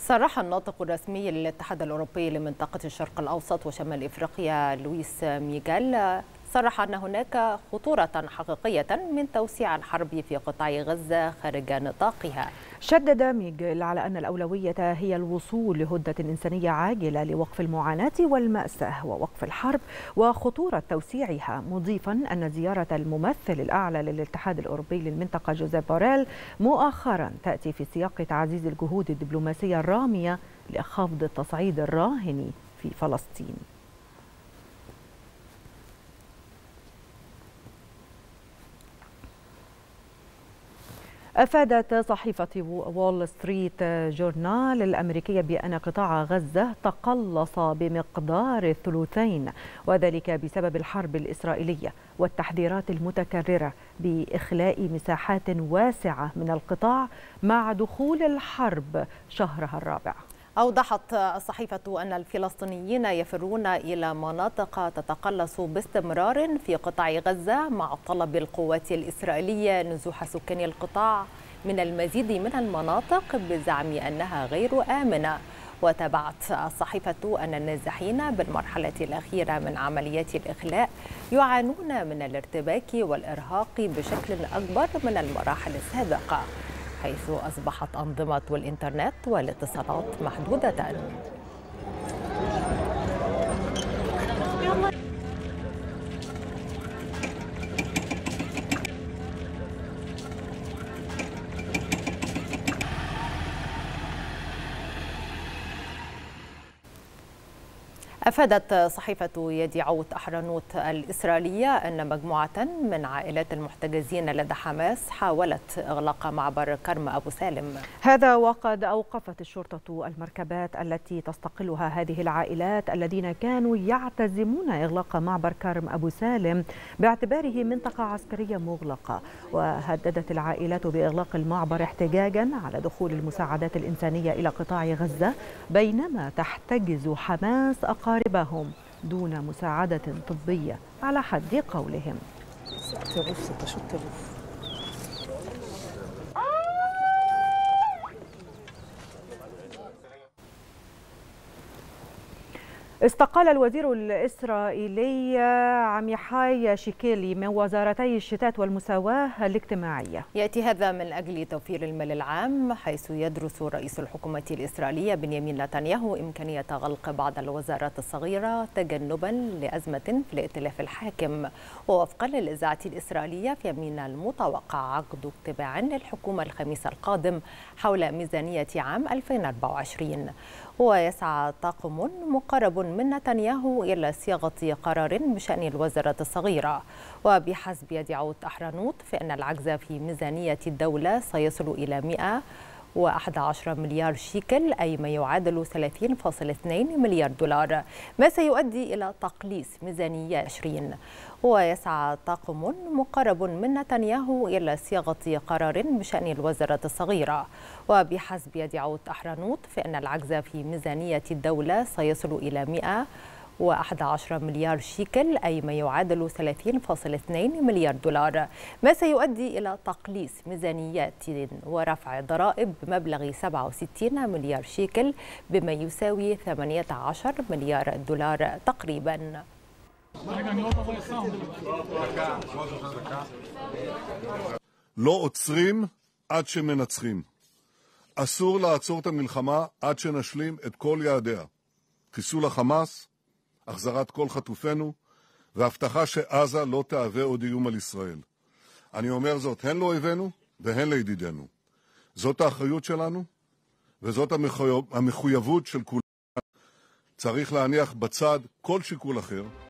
صرح الناطق الرسمي للاتحاد الأوروبي لمنطقة الشرق الأوسط وشمال إفريقيا لويس ميغيل صرح أن هناك خطورة حقيقية من توسيع الحرب في قطاع غزة خارج نطاقها. شدد ميغيل على أن الأولوية هي الوصول لهدنة إنسانية عاجلة لوقف المعاناة والمأساة ووقف الحرب وخطورة توسيعها، مضيفا أن زيارة الممثل الأعلى للاتحاد الأوروبي للمنطقة جوزيف باريل مؤخرا تأتي في سياق تعزيز الجهود الدبلوماسية الرامية لخفض التصعيد الراهن في فلسطين. أفادت صحيفة وول ستريت جورنال الأمريكية بأن قطاع غزة تقلص بمقدار الثلثين، وذلك بسبب الحرب الإسرائيلية والتحذيرات المتكررة بإخلاء مساحات واسعة من القطاع مع دخول الحرب شهرها الرابع. أوضحت الصحيفة أن الفلسطينيين يفرون إلى مناطق تتقلص باستمرار في قطاع غزة مع طلب القوات الإسرائيلية نزوح سكان القطاع من المزيد من المناطق بزعم أنها غير آمنة. وتابعت الصحيفة أن النازحين بالمرحلة الأخيرة من عمليات الإخلاء يعانون من الارتباك والإرهاق بشكل أكبر من المراحل السابقة، حيث أصبحت أنظمة الإنترنت والاتصالات محدودة. أفادت صحيفة يديعوت أحرنوت الإسرائيلية أن مجموعة من عائلات المحتجزين لدى حماس حاولت إغلاق معبر كرم أبو سالم، هذا وقد أوقفت الشرطة المركبات التي تستقلها هذه العائلات الذين كانوا يعتزمون إغلاق معبر كرم أبو سالم باعتباره منطقة عسكرية مغلقة. وهددت العائلات بإغلاق المعبر احتجاجا على دخول المساعدات الإنسانية إلى قطاع غزة، بينما تحتجز حماس أقاربهم دون مساعدة طبية على حد قولهم. استقال الوزير الإسرائيلي عميحاي شيكيلي من وزارتي الشتات والمساواة الاجتماعية. يأتي هذا من أجل توفير المال العام، حيث يدرس رئيس الحكومة الإسرائيلية بنيامين نتنياهو إمكانية غلق بعض الوزارات الصغيرة تجنبا لأزمة في الائتلاف الحاكم. ووفقا للإذاعة الإسرائيلية فمن المتوقع عقد اجتماع للحكومة الخميس القادم حول ميزانية عام 2024. ويسعى طاقم مقرب من نتنياهو إلى صياغة قرار بشأن الوزارة الصغيرة. وبحسب يديعوت أحرنوت فإن العجز في ميزانية الدولة سيصل إلى 111 مليار شيكل، أي ما يعادل 30.2 مليار دولار، ما سيؤدي إلى تقليص ميزانية 20. ويسعى طاقم مقرب من نتنياهو إلى صياغة قرار بشأن الوزارة الصغيرة. وبحسب يديعوت أحرنوت فإن العجز في ميزانية الدولة سيصل إلى 111 مليار شيكل، أي ما يعادل 30.2 مليار دولار، ما سيؤدي إلى تقليص ميزانيات ورفع ضرائب بمبلغ 67 مليار شيكل، بما يساوي 18 مليار دولار تقريباً. לא עוצרים עד שמנצחים. אסור לעצור את המלחמה עד שנשלים את כל יעדיה. חיסול החמאס, החזרת כל חטופינו, והבטחה שעזה לא תהווה עוד איום על ישראל. אני אומר זאת הן לאויבינו והן לידידינו. זאת האחריות שלנו וזאת המחויבות של כולנו. צריך להניח בצד כל שיקול אחר.